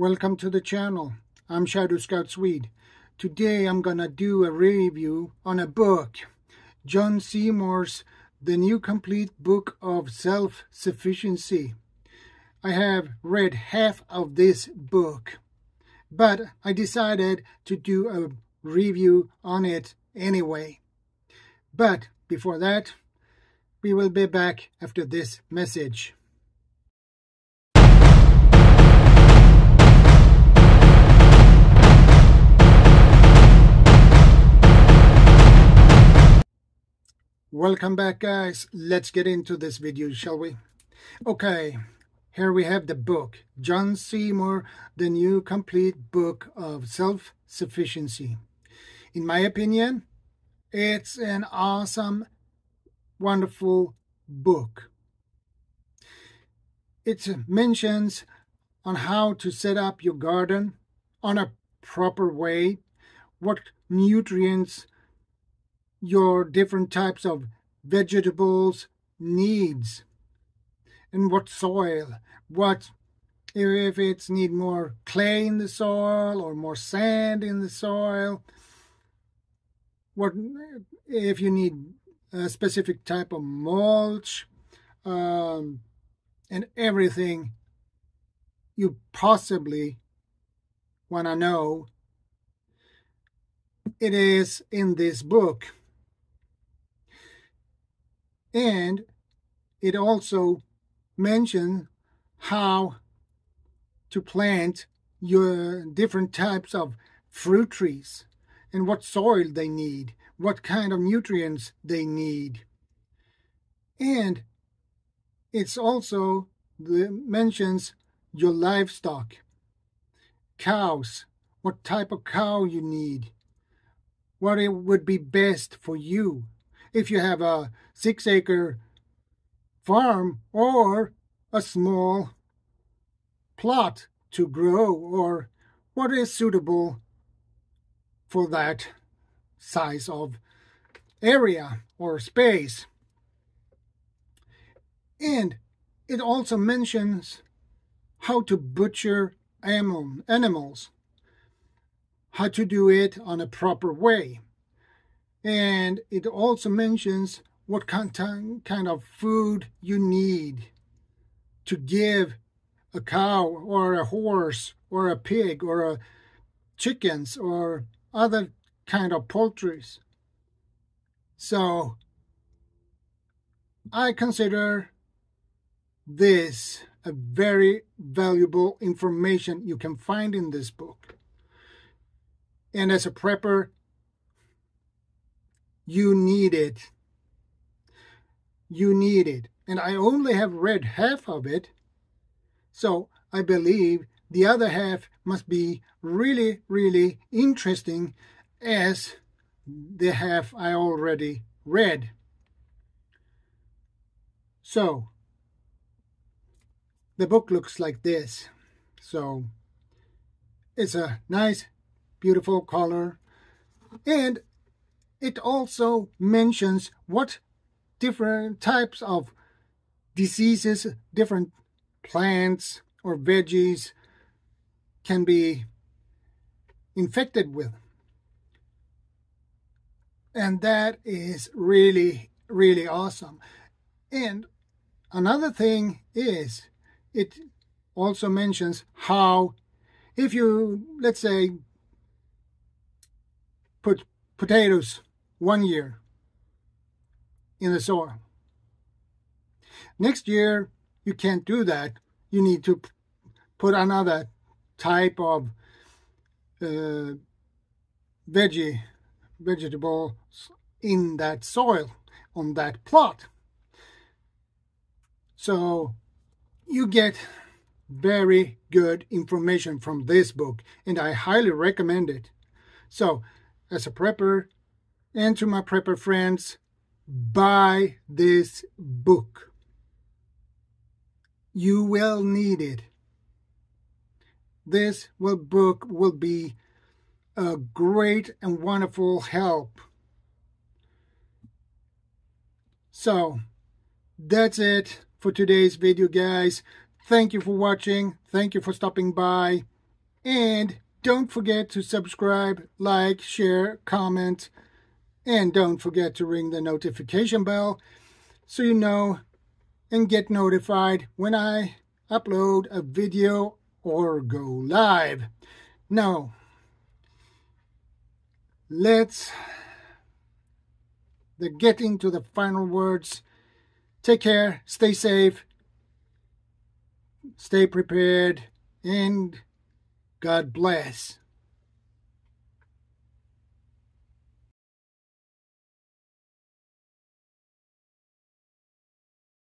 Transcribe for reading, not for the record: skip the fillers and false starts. Welcome to the channel. I'm Shadow Scout Swede. Today I'm gonna do a review on a book, John Seymour's The New Complete Book of Self-Sufficiency. I have read half of this book, but I decided to do a review on it anyway. But before that, we will be back after this message. Welcome back, guys. Let's get into this video, shall we? Okay, here we have the book, John Seymour, The New Complete Book of Self-Sufficiency. In my opinion, it's an awesome, wonderful book. It mentions on how to set up your garden on a proper way, what nutrients your different types of vegetables needs, and what soil, what if it's need more clay in the soil or more sand in the soil, what if you need a specific type of mulch, and everything you possibly want to know. It is in this book. And it also mentions how to plant your different types of fruit trees and what soil they need, what kind of nutrients they need. And it's also mentions your livestock, cows, what type of cow you need, what it would be best for you. If you have a 6-acre farm or a small plot to grow, or what is suitable for that size of area or space. And it also mentions how to butcher animals, how to do it on a proper way. And it also mentions what kind of food you need to give a cow or a horse or a pig or a chickens or other kind of poultries. So I consider this a very valuable information you can find in this book. And as a prepper, you need it. You need it. And I only have read half of it, so I believe the other half must be really, really interesting as the half I already read. So, the book looks like this. So, it's a nice, beautiful color, and it also mentions what different types of diseases, different plants or veggies can be infected with. And that is really, really awesome. And another thing is, it also mentions how if you, let's say, put potatoes 1 year in the soil. Next year, you can't do that. You need to put another type of vegetables in that soil, on that plot. So you get very good information from this book, and I highly recommend it. So as a prepper, and to my prepper friends, buy this book. You will need it. This book will be a great and wonderful help. So, that's it for today's video, guys. Thank you for watching. Thank you for stopping by. And don't forget to subscribe, like, share, comment, and don't forget to ring the notification bell so you know and get notified when I upload a video or go live. Now, let's get into the final words. Take care, stay safe, stay prepared, and God bless.